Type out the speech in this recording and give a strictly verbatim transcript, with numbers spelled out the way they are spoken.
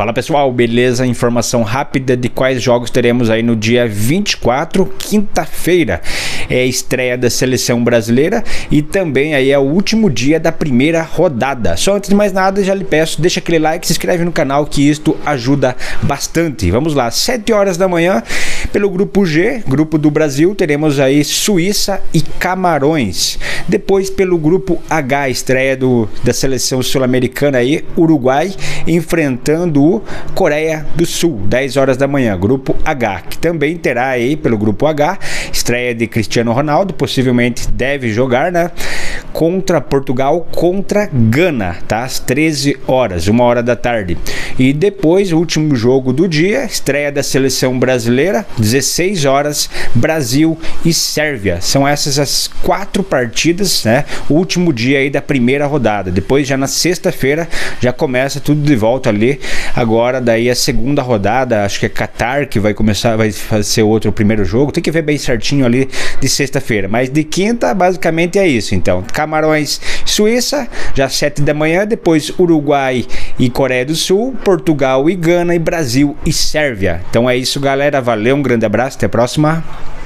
Fala pessoal, beleza? Informação rápida de quais jogos teremos aí no dia vinte e quatro, quinta-feira. É a estreia da Seleção Brasileira e também aí é o último dia da primeira rodada. Só antes de mais nada, já lhe peço, deixa aquele like, se inscreve no canal que isto ajuda bastante. Vamos lá, sete horas da manhã, pelo grupo G, grupo do Brasil, teremos aí Suíça e Camarões. Depois pelo grupo H, estreia do, da Seleção Sul-Americana aí, Uruguai, enfrentando o Coreia do Sul, dez horas da manhã, grupo H, que também terá aí pelo grupo H, estreia de Cristiano Ronaldo, possivelmente deve jogar, né? Contra Portugal, contra Gana, tá? Às treze horas, uma hora da tarde. E depois, o último jogo do dia, estreia da Seleção Brasileira, dezesseis horas, Brasil e Sérvia. São essas as quatro partidas, né? O último dia aí da primeira rodada. Depois, já na sexta-feira, já começa tudo de volta ali. Agora, daí a segunda rodada, acho que é Catar que vai começar, vai fazer outro primeiro jogo. Tem que ver bem certinho ali de sexta-feira. Mas de quinta, basicamente é isso, então. Camarões, Suíça, já às sete da manhã, depois Uruguai e Coreia do Sul, Portugal e Gana, e Brasil e Sérvia. Então é isso, galera, valeu, um grande abraço, até a próxima.